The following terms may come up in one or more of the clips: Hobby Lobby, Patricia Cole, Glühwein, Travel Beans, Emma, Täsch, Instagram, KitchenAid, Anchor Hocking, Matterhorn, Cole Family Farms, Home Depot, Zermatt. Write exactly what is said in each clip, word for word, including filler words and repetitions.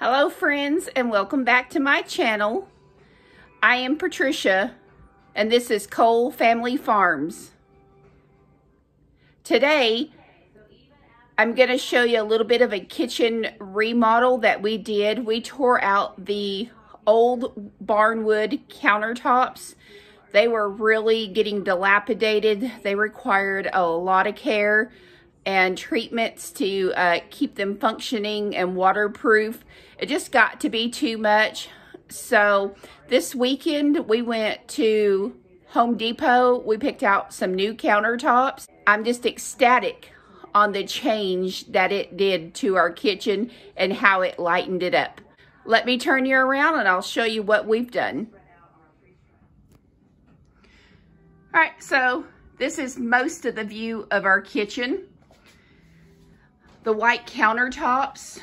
Hello friends, and welcome back to my channel. I am Patricia and this is Cole Family Farms. Today I'm going to show you a little bit of a kitchen remodel that we did. We tore out the old barnwood countertops. They were really getting dilapidated. They required a lot of care and treatments to uh, keep them functioning and waterproof. It just got to be too much. So this weekend we went to Home Depot. We picked out some new countertops. I'm just ecstatic on the change that it did to our kitchen and how it lightened it up. Let me turn you around and I'll show you what we've done. All right, so this is most of the view of our kitchen. The white countertops,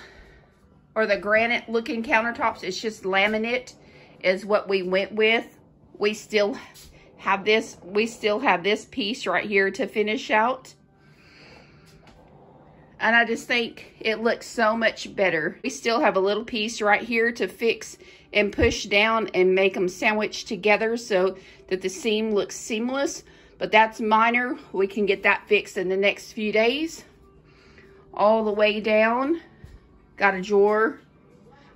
or the granite looking countertops, it's just laminate is what we went with. We still have this, we still have this piece right here to finish out. And I just think it looks so much better. We still have a little piece right here to fix and push down and make them sandwich together so that the seam looks seamless, but that's minor. We can get that fixed in the next few days. All the way down, got a drawer.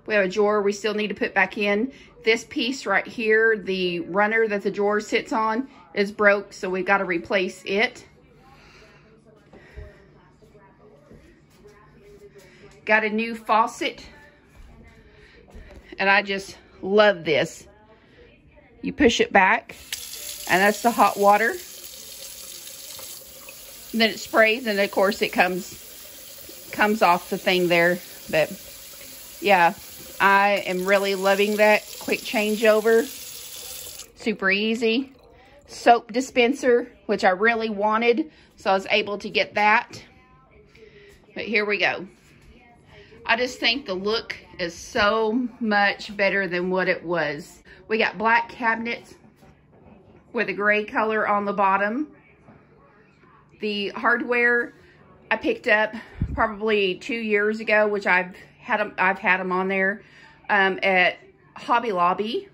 We have a drawer we still need to put back in. This piece right here, the runner that the drawer sits on, is broke, so we've got to replace it. Got a new faucet, and I just love this. You push it back, and that's the hot water. And then it sprays, and of course it comes comes off the thing there. But yeah, I am really loving that. Quick changeover, super easy. Soap dispenser, which I really wanted, so I was able to get that. But here we go. I just think the look is so much better than what it was. We got black cabinets with a gray color on the bottom. The hardware I picked up probably two years ago, which I've had them, I've had them on there um, at Hobby Lobby.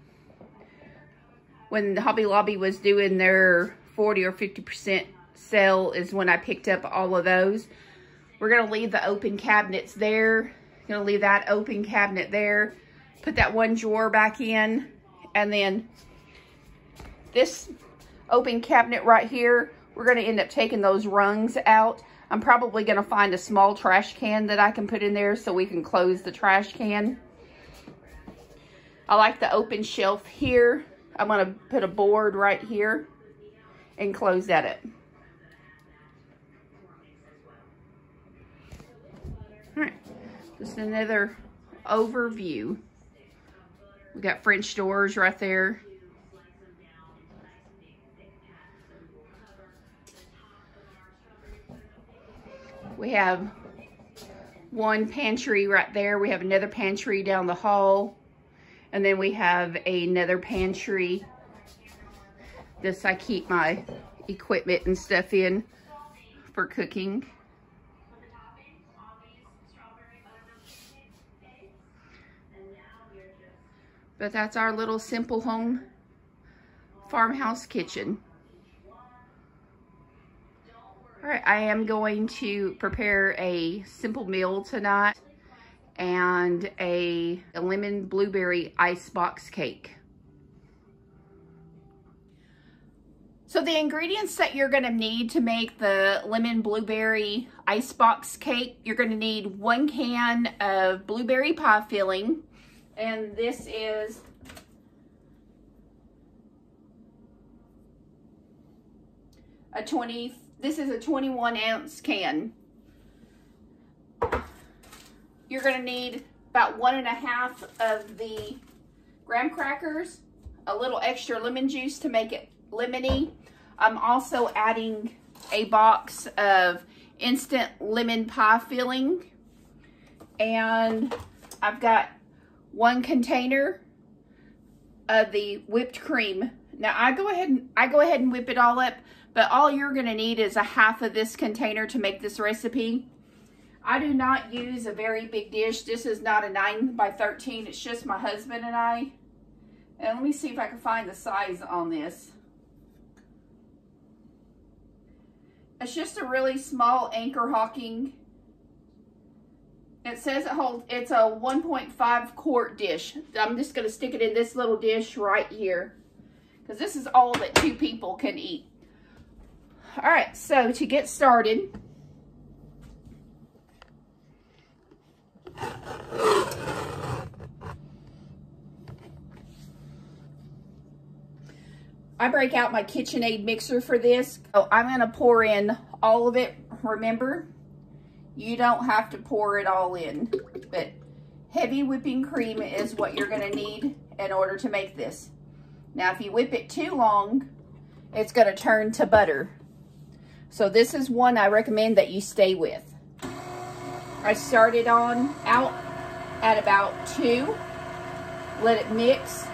When Hobby Lobby was doing their forty or fifty percent sale is when I picked up all of those. We're going to leave the open cabinets there. Going to leave that open cabinet there. Put that one drawer back in. And then this open cabinet right here, we're going to end up taking those rungs out. I'm probably going to find a small trash can that I can put in there so we can close the trash can. I like the open shelf here. I'm going to put a board right here and close that up. All right, just another overview. We got French doors right there. We have one pantry right there. We have another pantry down the hall. And then we have another pantry. This I keep my equipment and stuff in for cooking. But that's our little simple home farmhouse kitchen. All right, I am going to prepare a simple meal tonight and a, a lemon blueberry icebox cake. So the ingredients that you're gonna need to make the lemon blueberry icebox cake, you're gonna need one can of blueberry pie filling, and this is a twenty. This is a twenty-one ounce can. You're gonna need about one and a half of the graham crackers, a little extra lemon juice to make it lemony. I'm also adding a box of instant lemon pie filling. And I've got one container of the whipped cream. Now I go ahead and, I go ahead and whip it all up. But all you're gonna need is a half of this container to make this recipe. I do not use a very big dish. This is not a nine by thirteen. It's just my husband and I. And let me see if I can find the size on this. It's just a really small anchor hocking. It says it holds, it's a one point five quart dish. I'm just going to stick it in this little dish right here, because this is all that two people can eat. All right, so to get started, I break out my KitchenAid mixer for this. So I'm going to pour in all of it. Remember, you don't have to pour it all in, but heavy whipping cream is what you're going to need in order to make this. Now, if you whip it too long, it's going to turn to butter. So this is one I recommend that you stay with. I started on out at about two. Let it mix.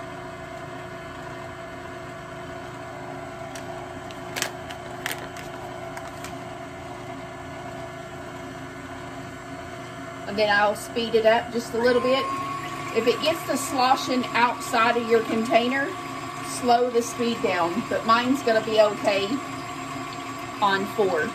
And then I'll speed it up just a little bit. If it gets the sloshing outside of your container, slow the speed down. But mine's going to be okay on four.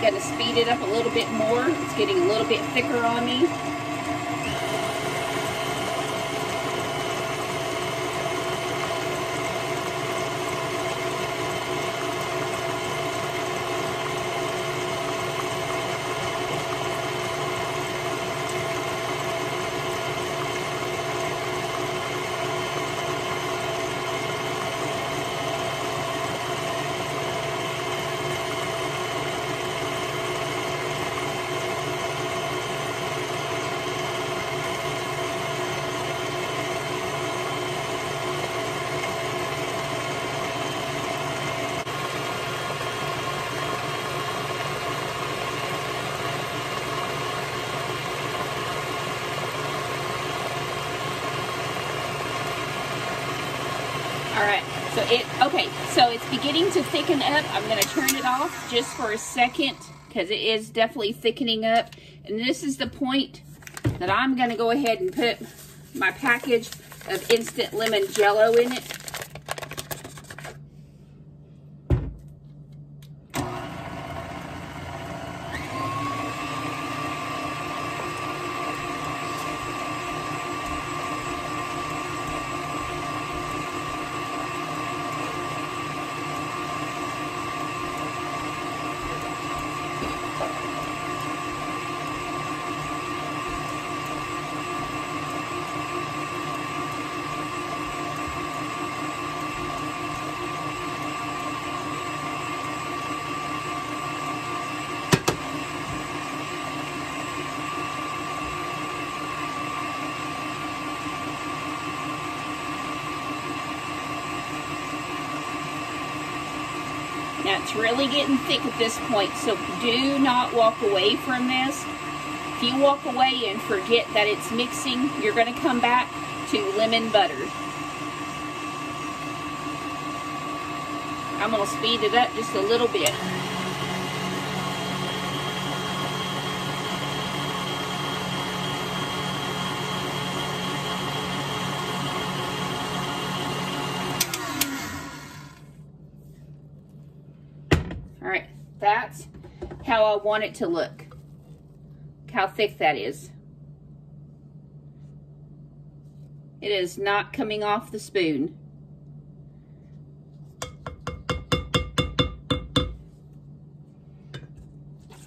Got to speed it up a little bit more. It's getting a little bit thicker on me. So it, okay, so it's beginning to thicken up. I'm going to turn it off just for a second because it is definitely thickening up. And this is the point that I'm going to go ahead and put my package of instant lemon jello in it. Now, it's really getting thick at this point, so do not walk away from this. If you walk away and forget that it's mixing, you're going to come back to lemon butter. I'm going to speed it up just a little bit. That's how I want it to look. Look how thick that is. It is not coming off the spoon.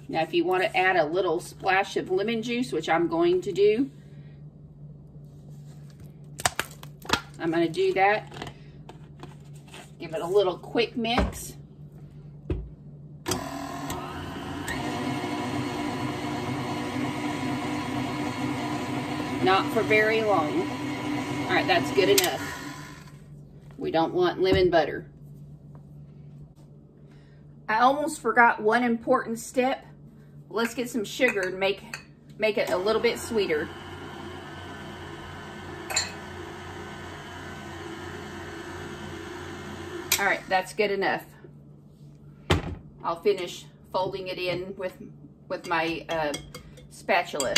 Now, if you want to add a little splash of lemon juice, which I'm going to do, I'm going to do that. Give it it a little quick mix. Not for very long. All right, that's good enough. We don't want lemon butter. I almost forgot one important step. Let's get some sugar and make, make it a little bit sweeter. All right, that's good enough. I'll finish folding it in with, with my uh, spatula.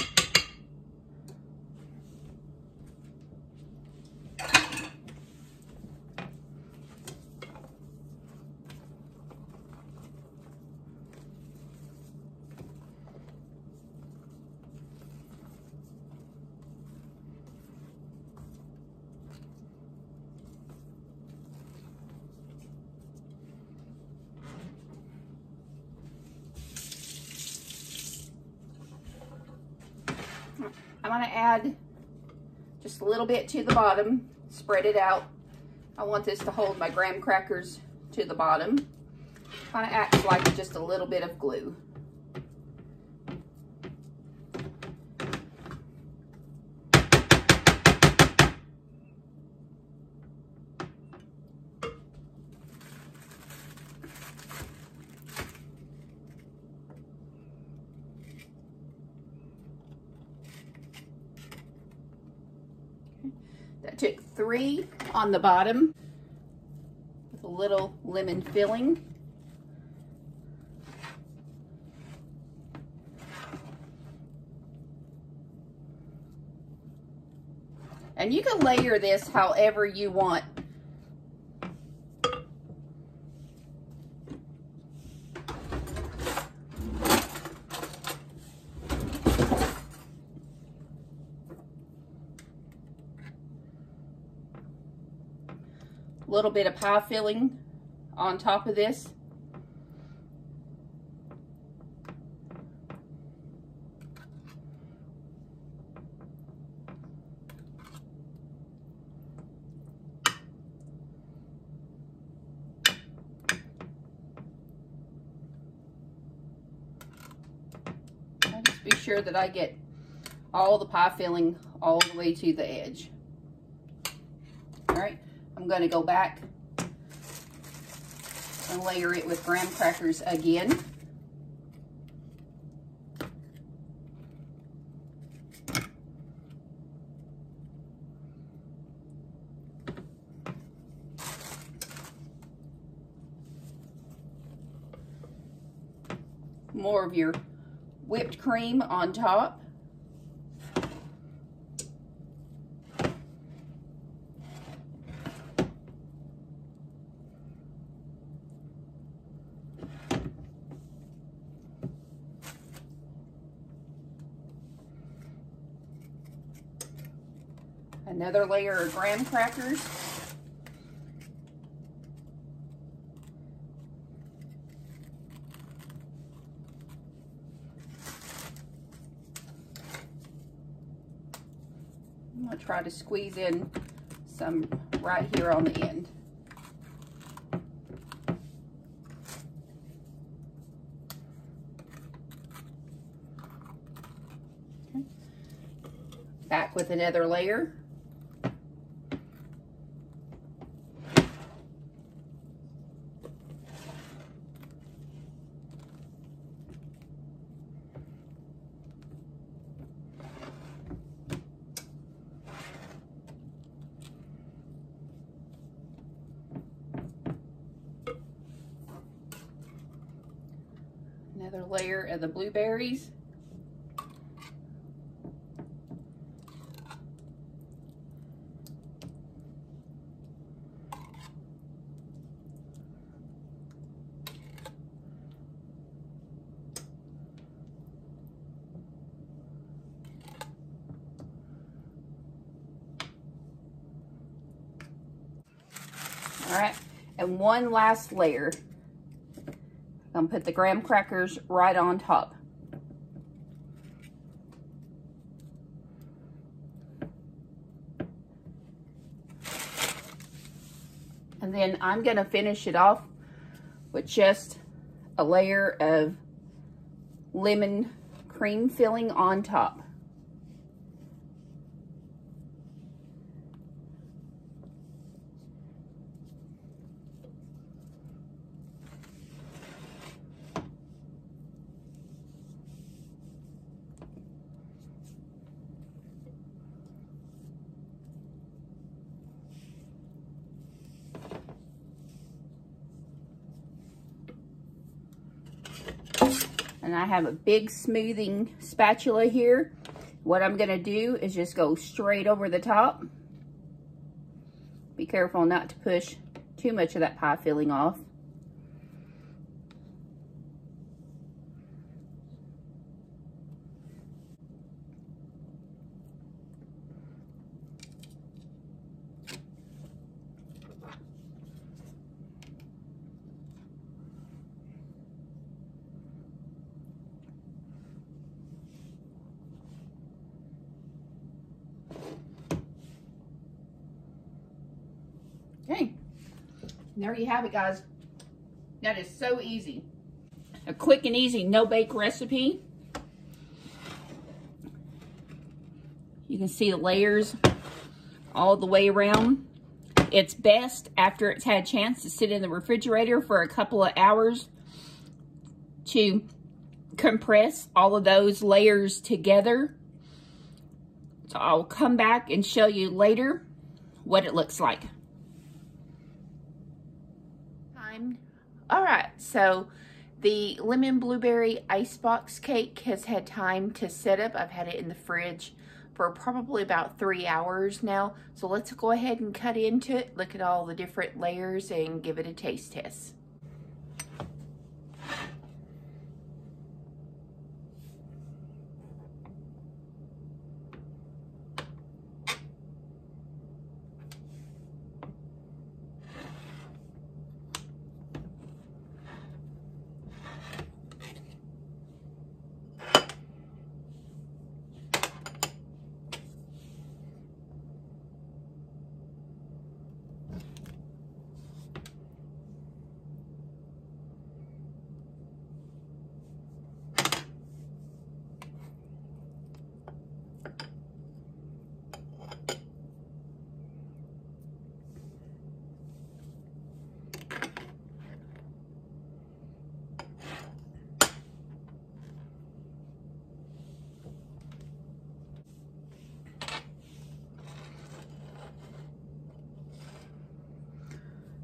I'm going to add just a little bit to the bottom, spread it out. I want this to hold my graham crackers to the bottom. Kind of acts like just a little bit of glue. That took three on the bottom with a little lemon filling. And you can layer this however you want. Little bit of pie filling on top of this. I'll just be sure that I get all the pie filling all the way to the edge. All right. I'm going to go back and layer it with graham crackers again. More of your whipped cream on top. Another layer of graham crackers. I'm going to try to squeeze in some right here on the end. Okay. Back with another layer. Another layer of the blueberries. All right, and one last layer. I'm gonna put the graham crackers right on top. And And then I'm gonna finish it off with just a layer of lemon cream filling on top. And I have a big smoothing spatula here. What I'm going to do is just go straight over the top. Be careful not to push too much of that pie filling off. Okay, and there you have it, guys. That is so easy. A quick and easy no-bake recipe. You can see the layers all the way around. It's best after it's had a chance to sit in the refrigerator for a couple of hours to compress all of those layers together. So I'll come back and show you later what it looks like. All right, so the lemon blueberry icebox cake has had time to set up. I've had it in the fridge for probably about three hours now. So let's go ahead and cut into it, look at all the different layers, and give it a taste test.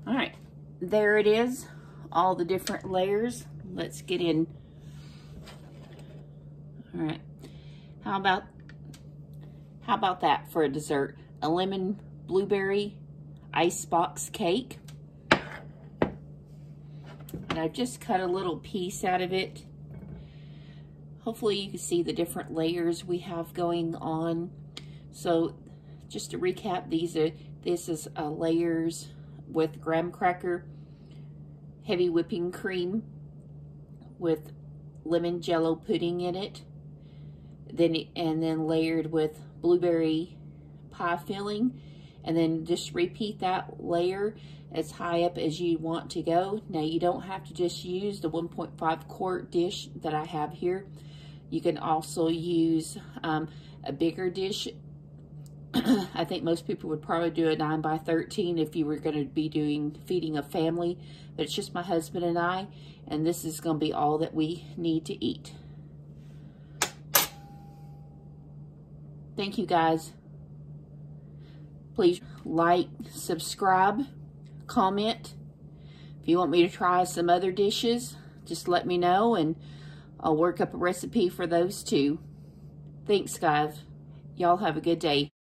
All right, there it is, all the different layers. Let's get in. All right, how about how about that for a dessert? A lemon blueberry icebox cake. And I've just cut a little piece out of it. Hopefully you can see the different layers we have going on. So just to recap, these are this is uh, layers with graham cracker, heavy whipping cream with lemon jello pudding in it, then and then layered with blueberry pie filling, and then just repeat that layer as high up as you want to go. Now you don't have to just use the one point five quart dish that I have here. You can also use um, a bigger dish. I think most people would probably do a nine by thirteen if you were going to be doing feeding a family, but it's just my husband and I, and this is going to be all that we need to eat. Thank you, guys. Please like, subscribe, comment. If you want me to try some other dishes, just let me know, and I'll work up a recipe for those too. Thanks, guys. Y'all have a good day.